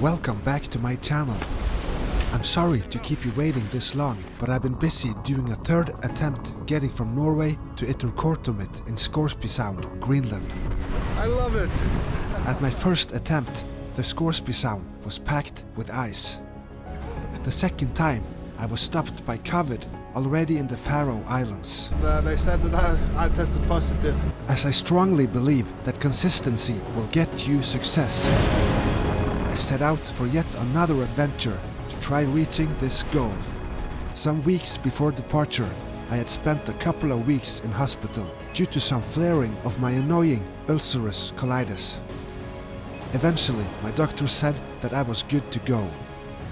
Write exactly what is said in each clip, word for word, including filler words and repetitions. Welcome back to my channel. I'm sorry to keep you waiting this long, but I've been busy doing a third attempt getting from Norway to Ittoqqortoormiit in Scoresby Sound, Greenland. I love it! At my first attempt, the Scoresby Sound was packed with ice. The second time, I was stopped by COVID already in the Faroe Islands. Uh, they said that I, I tested positive. As I strongly believe that consistency will get you success, I set out for yet another adventure to try reaching this goal. Some weeks before departure, I had spent a couple of weeks in hospital due to some flaring of my annoying ulcerous colitis. Eventually, my doctor said that I was good to go.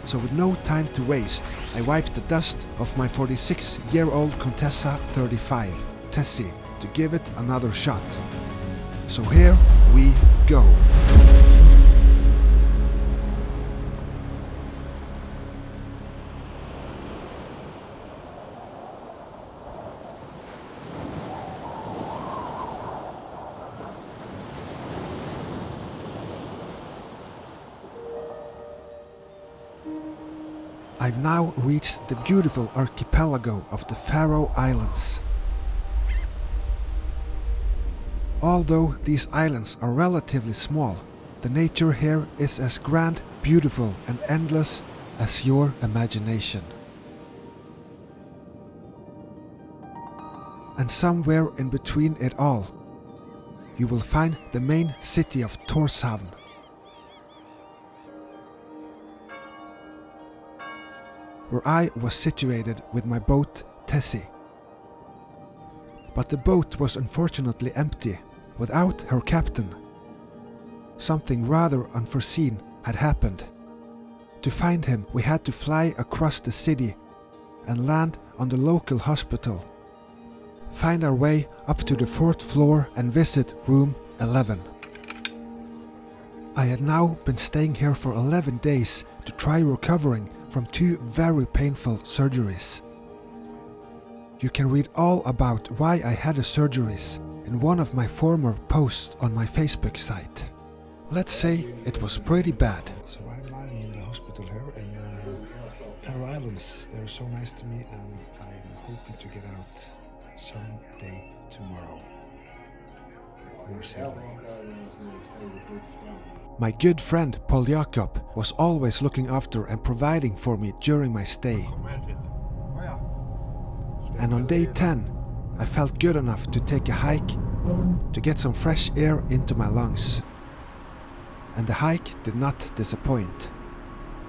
So with no time to waste, I wiped the dust off my forty-six-year-old Contessa thirty-five, Tessie, to give it another shot. So here we go. I've now reached the beautiful archipelago of the Faroe Islands. Although these islands are relatively small, the nature here is as grand, beautiful and endless as your imagination. And somewhere in between it all, you will find the main city of Tórshavn. Where I was situated with my boat Tessie. But the boat was unfortunately empty, without her captain. Something rather unforeseen had happened. To find him, we had to fly across the city and land on the local hospital. Find our way up to the fourth floor and visit room eleven. I had now been staying here for eleven days to try recovering from two very painful surgeries. You can read all about why I had the surgeries in one of my former posts on my Facebook site. Let's say it was pretty bad. So I'm lying in the hospital here in the Faroe Islands. They're so nice to me and I'm hoping to get out someday tomorrow. My good friend Polyakov was always looking after and providing for me during my stay. And on day ten, I felt good enough to take a hike to get some fresh air into my lungs. And the hike did not disappoint.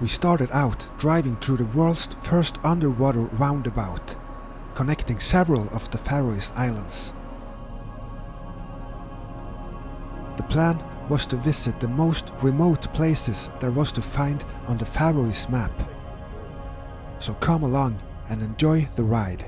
We started out driving through the world's first underwater roundabout, connecting several of the Faroe Islands. The plan was to visit the most remote places there was to find on the Faroese map. So come along and enjoy the ride.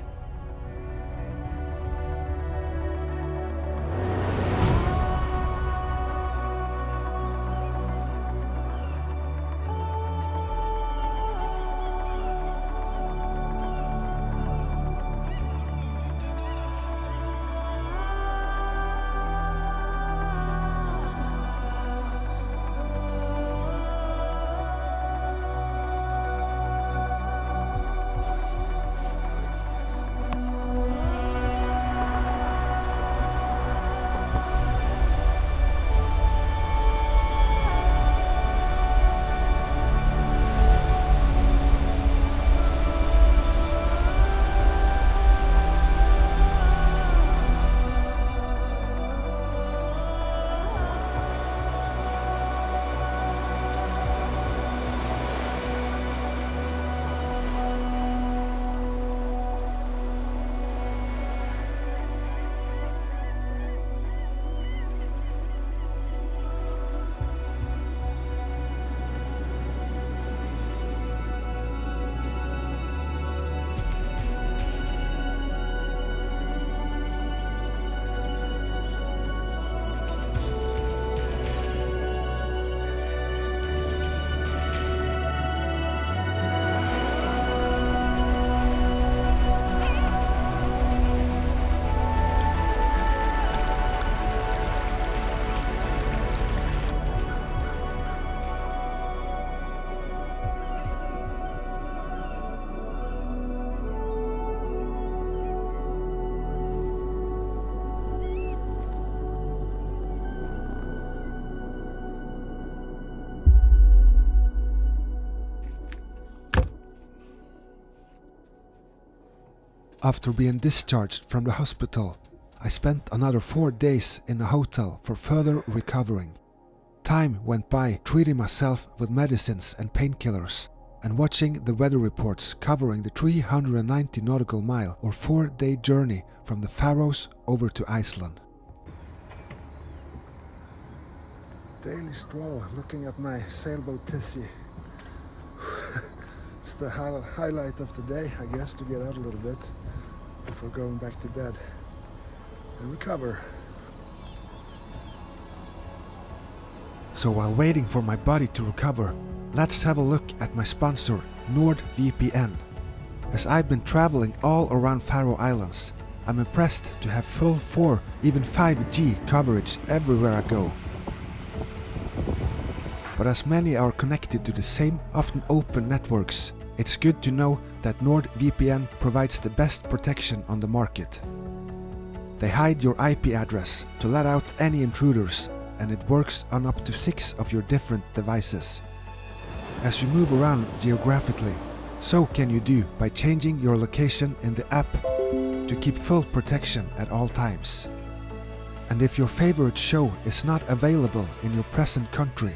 after being discharged from the hospital, I spent another four days in a hotel for further recovering. Time went by treating myself with medicines and painkillers, and watching the weather reports covering the three hundred ninety nautical mile or four-day journey from the Faroes over to Iceland. Daily stroll looking at my sailboat Tessie. It's the highlight of the day, I guess, to get out a little bit before going back to bed and recover. So while waiting for my body to recover, let's have a look at my sponsor, NordVPN. As I've been traveling all around Faroe Islands, I'm impressed to have full four, even five G coverage everywhere I go. But as many are connected to the same, often open networks, it's good to know that NordVPN provides the best protection on the market. They hide your I P address to let out any intruders, and it works on up to six of your different devices. As you move around geographically, so can you do by changing your location in the app to keep full protection at all times. And if your favorite show is not available in your present country,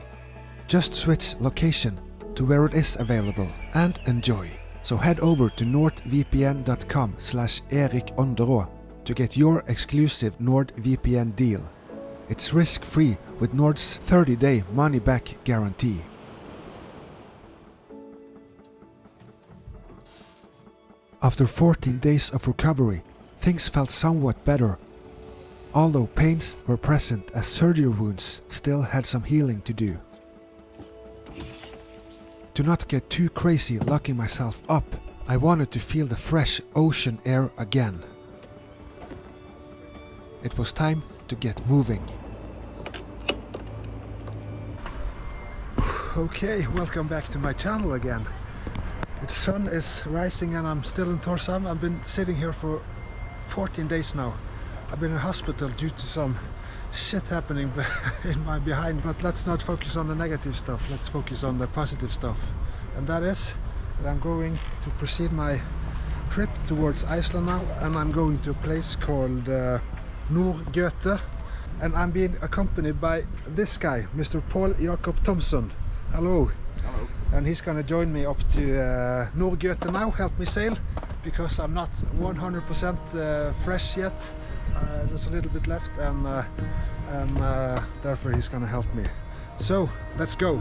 just switch location to where it is available and enjoy. So head over to nordvpn dot com slash erikonderå to get your exclusive NordVPN deal. It's risk-free with Nord's thirty day money-back guarantee. After fourteen days of recovery, things felt somewhat better, although pains were present as surgery wounds still had some healing to do. To not get too crazy locking myself up, I wanted to feel the fresh ocean air again. It was time to get moving. Okay, welcome back to my channel again. The sun is rising and I'm still in Tórshavn. I've been sitting here for fourteen days now. I've been in hospital due to some shit happening in my behind, but let's not focus on the negative stuff. Let's focus on the positive stuff. And that is that I'm going to proceed my trip towards Iceland now, and I'm going to a place called uh, Norðragøta, and I'm being accompanied by this guy, Mister Polyakov Thompson. Hello. Hello. And he's gonna join me up to uh, Norðragøta now, help me sail, because I'm not one hundred percent uh, fresh yet. Uh, there's a little bit left, and, uh, and uh, therefore he's gonna help me. So, let's go!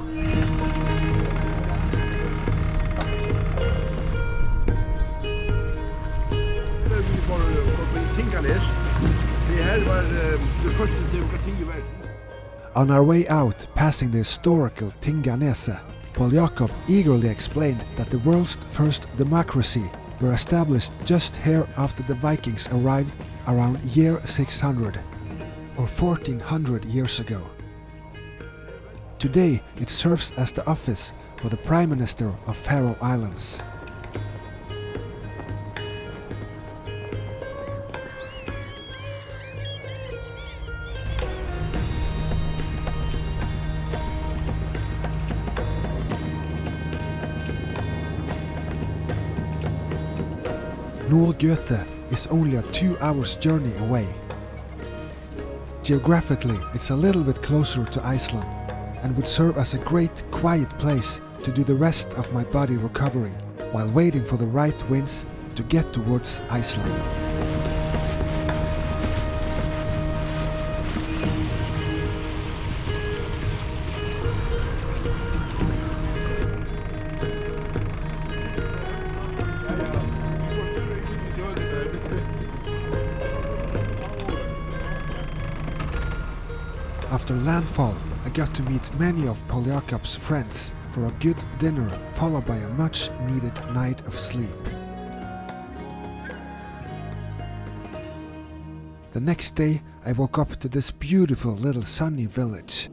On our way out, passing the historical Tinganesa, Polyakov eagerly explained that the world's first democracy were established just here after the Vikings arrived around year six hundred, or fourteen hundred years ago. Today it serves as the office for the Prime Minister of Faroe Islands. Norðragøta is only a two hours journey away. Geographically, it's a little bit closer to Iceland and would serve as a great quiet place to do the rest of my body recovering while waiting for the right winds to get towards Iceland. After landfall, I got to meet many of Polyakov's friends for a good dinner, followed by a much-needed night of sleep. The next day, I woke up to this beautiful little sunny village.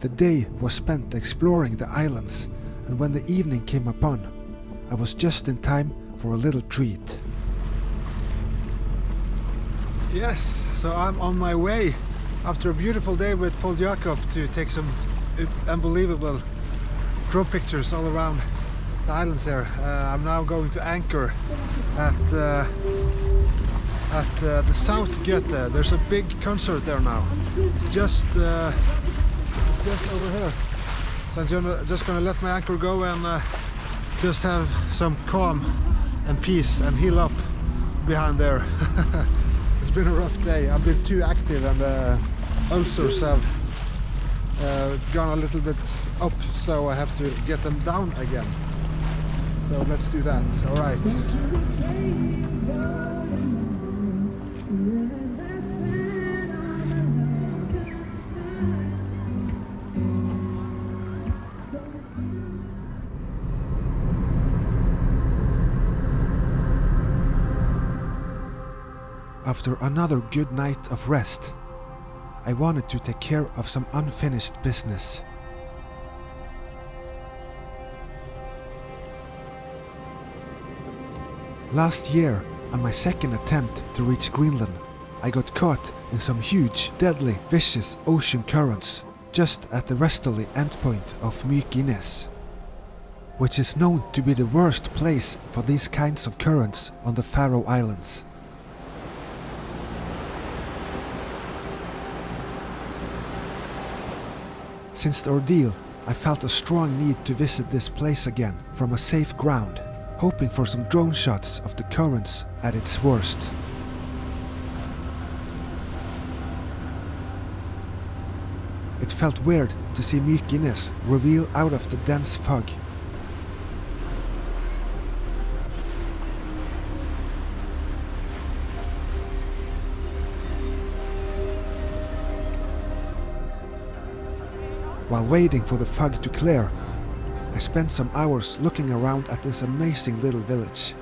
The day was spent exploring the islands, and when the evening came upon, I was just in time for a little treat. Yes, so I'm on my way after a beautiful day with Polyakov to take some unbelievable draw pictures all around the islands there. Uh, I'm now going to anchor at uh, at uh, the South Gjøta. There's a big concert there now. It's just uh, it's just over here. So I'm gonna, just gonna let my anchor go and uh, just have some calm and peace and heal up behind there. It's been a rough day. I've been too active and uh, ulcers have uh, gone a little bit up, so I have to get them down again. So let's do that. All right. After another good night of rest, I wanted to take care of some unfinished business. Last year, on my second attempt to reach Greenland, I got caught in some huge, deadly, vicious ocean currents just at the westerly endpoint of Mykines, which is known to be the worst place for these kinds of currents on the Faroe Islands. Since the ordeal, I felt a strong need to visit this place again from a safe ground, hoping for some drone shots of the currents at its worst. It felt weird to see Mykines reveal out of the dense fog. While waiting for the fog to clear, I spent some hours looking around at this amazing little village.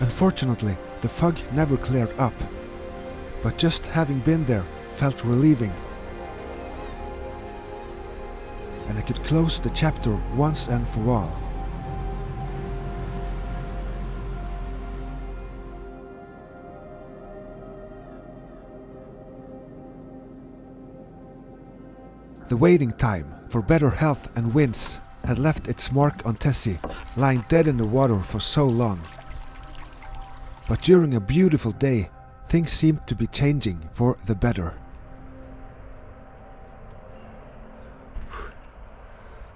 Unfortunately, the fog never cleared up, but just having been there felt relieving, and I could close the chapter once and for all. The waiting time for better health and winds had left its mark on Tessie, lying dead in the water for so long. But during a beautiful day, things seemed to be changing for the better.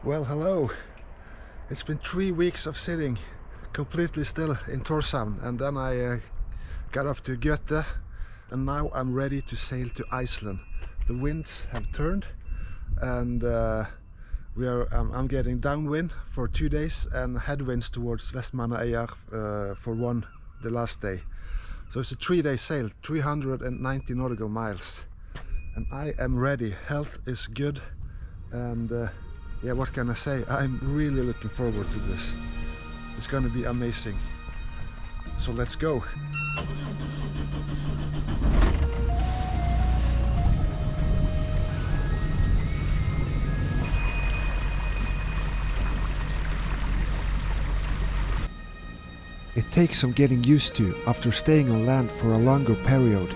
Well, hello. It's been three weeks of sitting completely still in Tórshavn, and then I uh, got up to Gjøta, and now I'm ready to sail to Iceland. The winds have turned, and uh, we are, um, I'm getting downwind for two days and headwinds towards Vestmannaeyjar uh, for one the last day. So it's a three-day sail, three hundred ninety nautical miles, and I am ready. Health is good, and uh, yeah, what can I say? I'm really looking forward to this. It's gonna be amazing. So let's go. It takes some getting used to after staying on land for a longer period,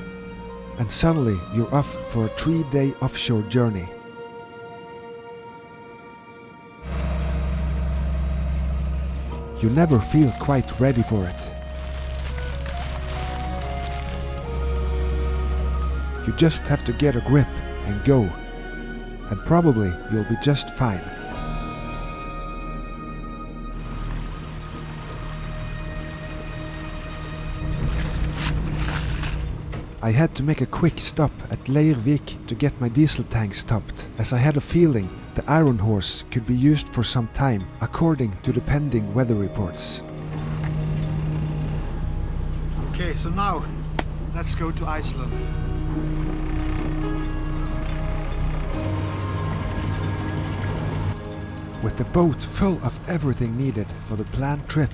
and suddenly you're off for a three-day offshore journey. You never feel quite ready for it. You just have to get a grip and go, and probably you'll be just fine. I had to make a quick stop at Leirvik to get my diesel tank stopped, as I had a feeling the iron horse could be used for some time according to the pending weather reports. Okay, so now let's go to Iceland. With the boat full of everything needed for the planned trip,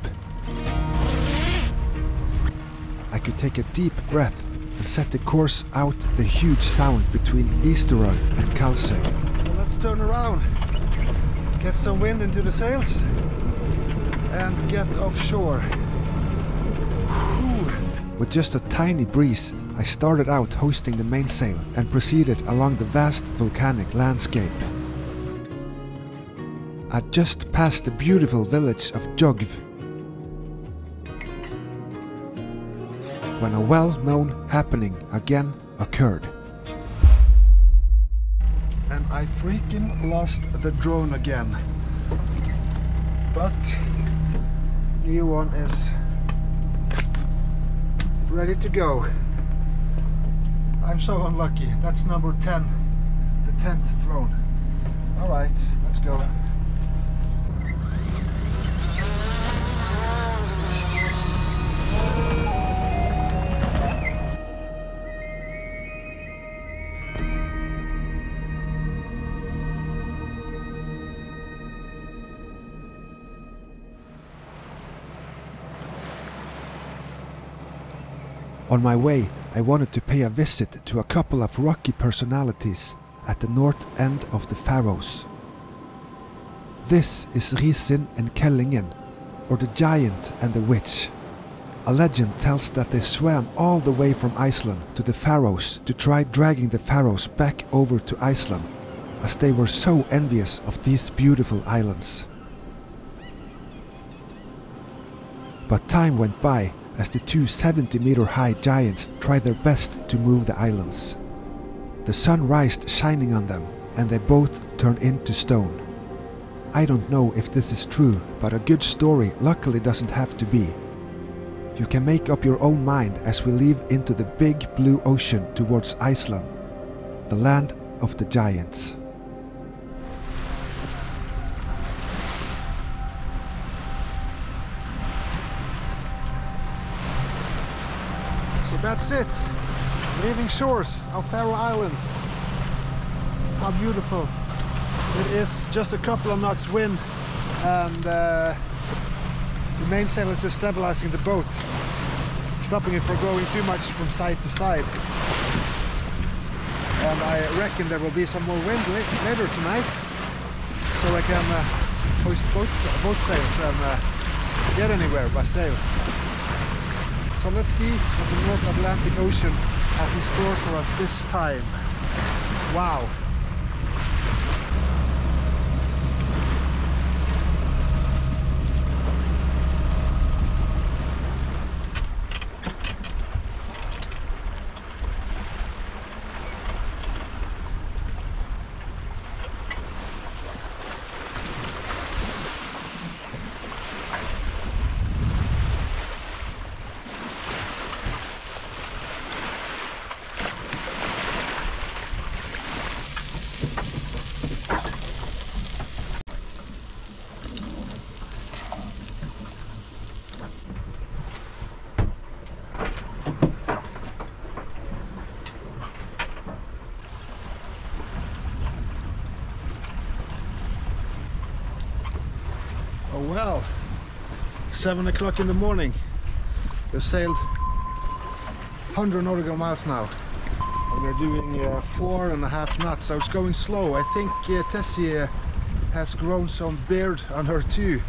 I could take a deep breath and set the course out the huge sound between Eysturoy and Kalsoy. So let's turn around, get some wind into the sails, and get offshore. Whew. With just a tiny breeze, I started out hoisting the mainsail and proceeded along the vast volcanic landscape. I just passed the beautiful village of Jogv, when a well-known happening again occurred. And I freaking lost the drone again. But new one is ready to go. I'm so unlucky. That's number ten, the tenth drone. All right, let's go. On my way, I wanted to pay a visit to a couple of rocky personalities at the north end of the Faroes. This is Risin and Kellingin, or the Giant and the Witch. A legend tells that they swam all the way from Iceland to the Faroes to try dragging the Faroes back over to Iceland, as they were so envious of these beautiful islands. But time went by, as the two seventy meter high giants tried their best to move the islands. The sun rised shining on them, and they both turned into stone. I don't know if this is true, but a good story luckily doesn't have to be. You can make up your own mind as we leave into the big blue ocean towards Iceland, the land of the giants. That's it, leaving shores of Faroe Islands. How beautiful. It is just a couple of knots wind, and uh, the mainsail is just stabilizing the boat, stopping it from going too much from side to side. And I reckon there will be some more wind later tonight, so I can uh, hoist boat, boat sails and uh, get anywhere by sail. So let's see what the North Atlantic Ocean has in store for us this time. Wow! Well, seven o'clock in the morning. We've sailed one hundred nautical miles now, and we're doing uh, four and a half knots, so it's going slow. I think uh, Tessie uh, has grown some beard on her too,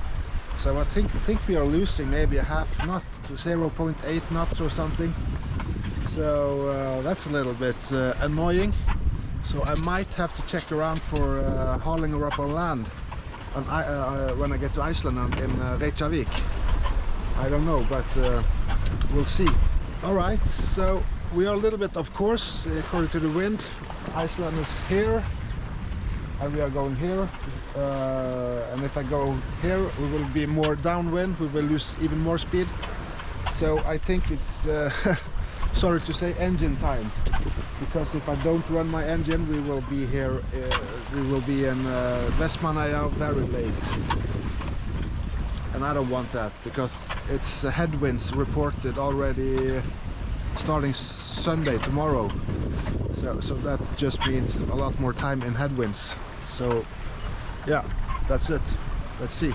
so I think think we are losing maybe a half knot to zero point eight knots or something. So uh, that's a little bit uh, annoying. So I might have to check around for uh, hauling her up on land. On, uh, when I get to Iceland in uh, Reykjavik. I don't know, but uh, we'll see. All right, so we are a little bit, of course, according to the wind. Iceland is here, and we are going here. Uh, and if I go here, we will be more downwind. We will lose even more speed. So I think it's, uh, sorry to say, engine time. Because if I don't run my engine, we will be here, uh, we will be in uh, Vestmannaeyjar very late. And I don't want that, because it's uh, headwinds reported already uh, starting Sunday, tomorrow. So, so that just means a lot more time in headwinds. So yeah, that's it. Let's see.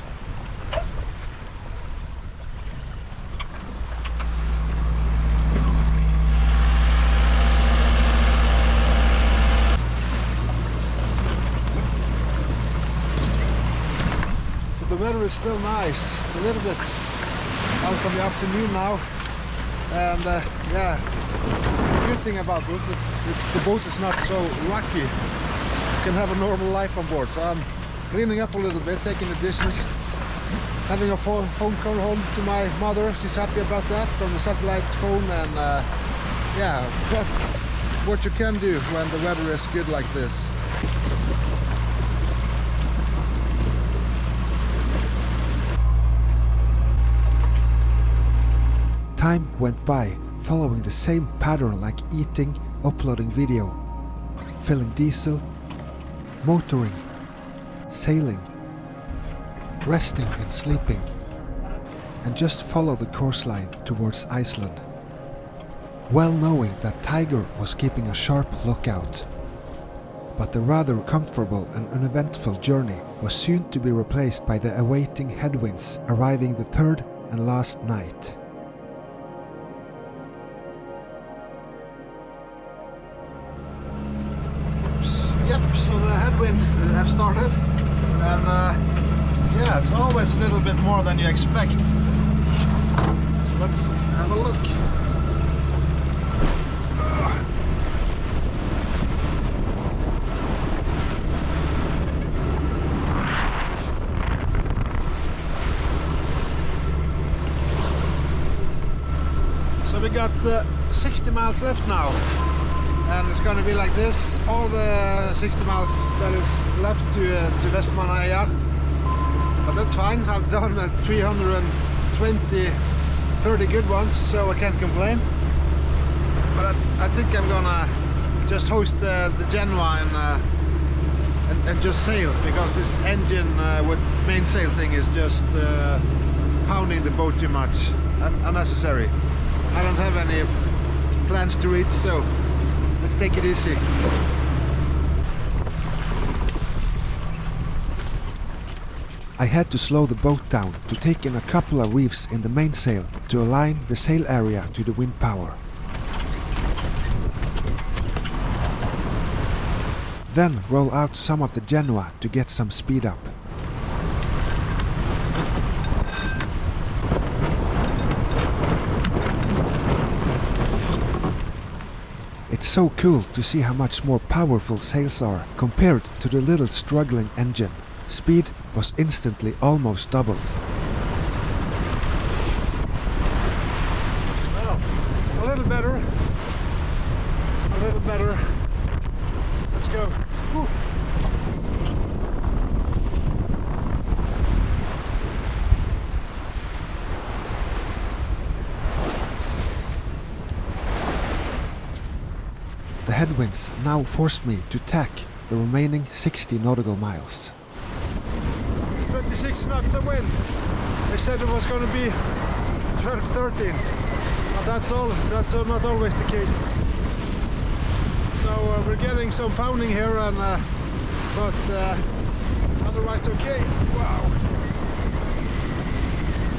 The weather is still nice. It's a little bit out of the afternoon now, And uh, yeah, the good thing about this is it's, the boat is not so rocky. You can have a normal life on board. So I'm cleaning up a little bit, taking the dishes, having a phone call home to my mother. She's happy about that, from the satellite phone. And uh, yeah, that's what you can do when the weather is good like this. Time went by, following the same pattern, like eating, uploading video, filling diesel, motoring, sailing, resting and sleeping, and just follow the course line towards Iceland, well knowing that Tiger was keeping a sharp lookout. But the rather comfortable and uneventful journey was soon to be replaced by the awaiting headwinds, arriving the third and last night. Have started, and uh, yeah, it's always a little bit more than you expect. So let's have a look. So we got uh, sixty miles left now, and it's going to be like this all the sixty miles that is left to, uh, to Vestmannaeyjar. But that's fine, I've done uh, three hundred twenty, thirty good ones, so I can't complain. But I, I think I'm gonna just host uh, the Genoa and, uh, and, and just sail, because this engine uh, with mainsail thing is just uh, pounding the boat too much, Un unnecessary. I don't have any plans to reach, so let's take it easy. I had to slow the boat down to take in a couple of reefs in the mainsail to align the sail area to the wind power. Then roll out some of the Genoa to get some speed up. It's so cool to see how much more powerful sails are compared to the little struggling engine. Speed was instantly almost doubled. Well, a little better. A little better. Let's go. Woo. The headwinds now forced me to tack the remaining sixty nautical miles. twenty-six knots of wind. They said it was going to be twelve, thirteen, but that's all. That's not always the case. So uh, we're getting some pounding here, and uh, but uh, otherwise okay. Wow.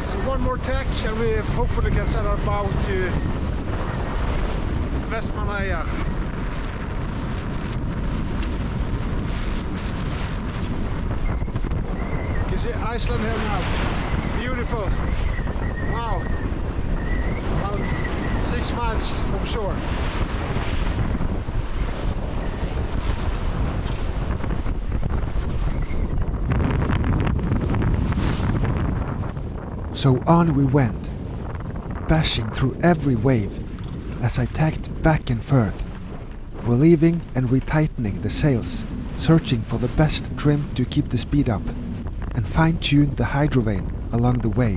So one more tack, and we hopefully can set our bow to Vestmannaeyjar. Iceland here now, beautiful. Wow, about six miles from shore. So on we went, bashing through every wave as I tacked back and forth, relieving and retightening the sails, searching for the best trim to keep the speed up, and fine-tune the Hydrovane along the way.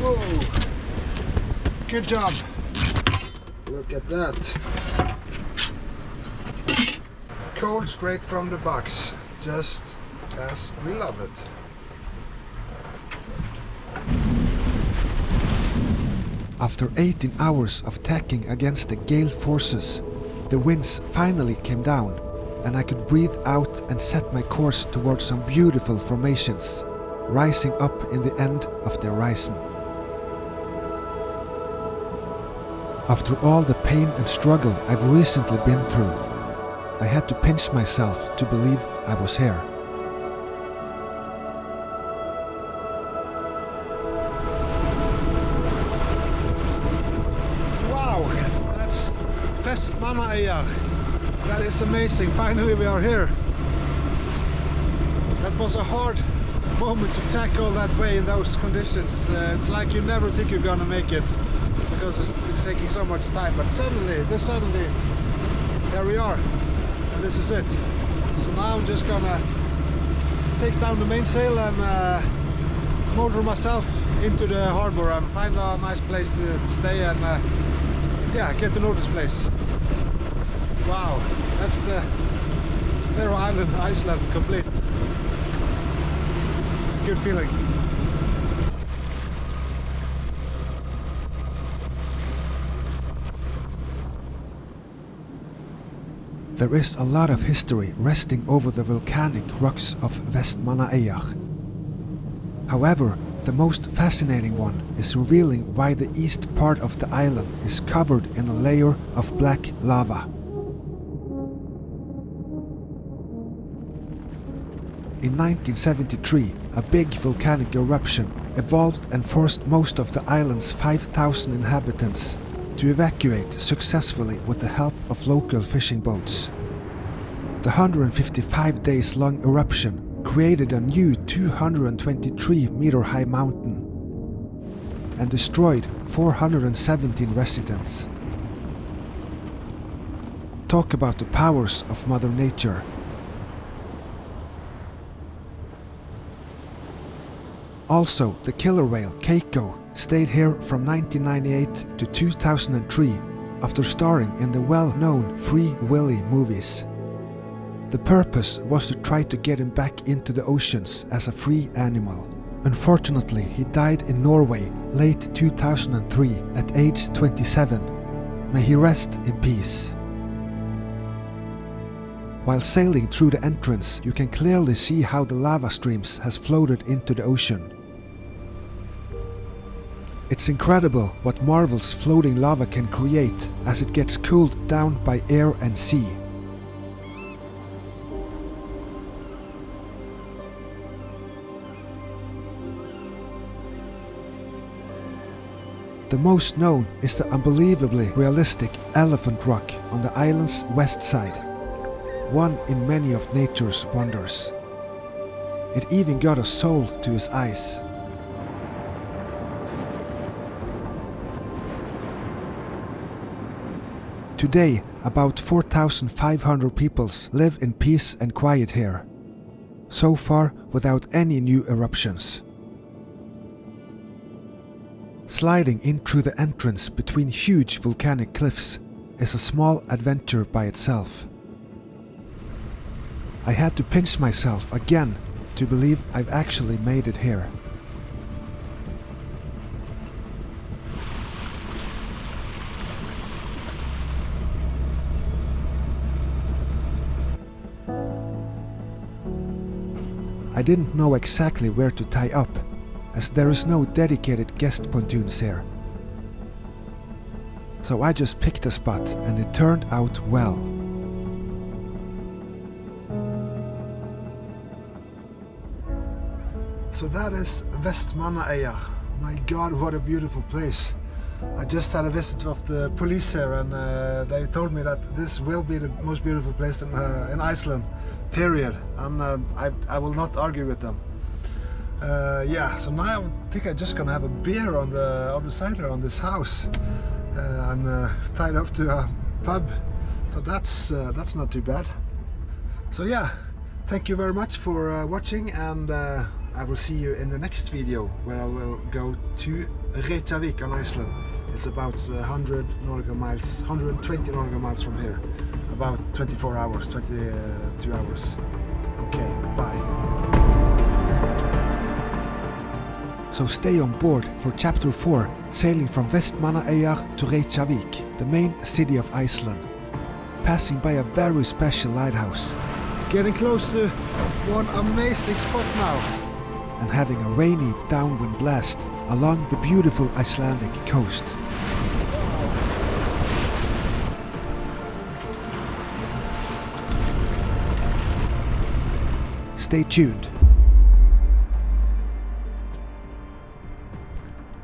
Whoa! Good job! Look at that! Cold straight from the box, just as we love it. After eighteen hours of tacking against the gale forces, the winds finally came down, and I could breathe out and set my course towards some beautiful formations, rising up in the end of the horizon. After all the pain and struggle I've recently been through, I had to pinch myself to believe I was here. That is amazing, finally we are here. That was a hard moment to tackle that way in those conditions. Uh, it's like you never think you're gonna make it, because it's, it's taking so much time, but suddenly, just suddenly, there we are, and this is it. So now I'm just gonna take down the mainsail and uh, motor myself into the harbour and find a nice place to, to stay and uh, yeah, get to know this place. Wow, that's the Faroe Island, Iceland complete. It's a good feeling. There is a lot of history resting over the volcanic rocks of Vestmannaeyjar. However, the most fascinating one is revealing why the east part of the island is covered in a layer of black lava. In nineteen seventy-three, a big volcanic eruption evolved and forced most of the island's five thousand inhabitants to evacuate successfully with the help of local fishing boats. The one hundred fifty-five days long eruption created a new two hundred twenty-three meter high mountain and destroyed four hundred seventeen residents. Talk about the powers of Mother Nature. Also, the killer whale Keiko stayed here from nineteen ninety-eight to two thousand three after starring in the well-known Free Willy movies. The purpose was to try to get him back into the oceans as a free animal. Unfortunately, he died in Norway late two thousand three at age twenty-seven. May he rest in peace. While sailing through the entrance, you can clearly see how the lava streams has floated into the ocean. It's incredible what marvels floating lava can create as it gets cooled down by air and sea. The most known is the unbelievably realistic elephant rock on the island's west side. One in many of nature's wonders. It even got a soul to his eyes. Today, about four thousand five hundred people live in peace and quiet here. So far, without any new eruptions. Sliding in through the entrance between huge volcanic cliffs is a small adventure by itself. I had to pinch myself again to believe I've actually made it here. I didn't know exactly where to tie up, as there is no dedicated guest pontoons here. So I just picked a spot and it turned out well. So that is Vestmannaeyjar. My God, what a beautiful place. I just had a visit of the police here and uh, they told me that this will be the most beautiful place in, uh, in Iceland, period. And uh, I, I will not argue with them. Uh, yeah, so now I think I'm just gonna have a beer on the other side here on this house. Uh, I'm uh, tied up to a pub, so that's, uh, that's not too bad. So yeah, thank you very much for uh, watching, and uh, I will see you in the next video, where I will go to Reykjavik on Iceland. It's about one hundred nautical miles, one hundred twenty nautical miles from here. About twenty-four hours, twenty-two hours. Okay, bye. So stay on board for chapter four, sailing from Vestmannaeyjar to Reykjavik, the main city of Iceland. Passing by a very special lighthouse. Getting close to one amazing spot now. And having a rainy downwind blast along the beautiful Icelandic coast. Stay tuned.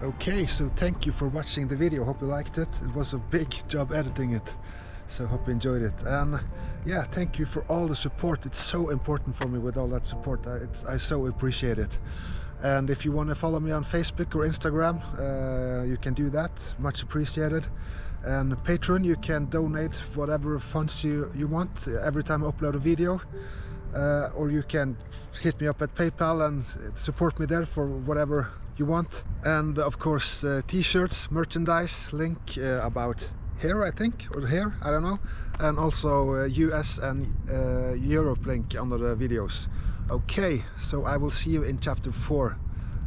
Okay, so thank you for watching the video. Hope you liked it. It was a big job editing it. So hope you enjoyed it, and yeah, thank you for all the support. It's so important for me with all that support. I, it's, I so appreciate it. And if you want to follow me on Facebook or Instagram, uh, you can do that. Much appreciated. And Patreon, you can donate whatever funds you, you want every time I upload a video. Uh, or you can hit me up at PayPal and support me there for whatever you want. And of course, uh, t-shirts, merchandise, link uh, about here, I think, or here, I don't know. And also uh, U S and uh, Europe link under the videos. Okay, so I will see you in chapter four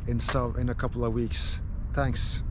in, some, in a couple of weeks. Thanks.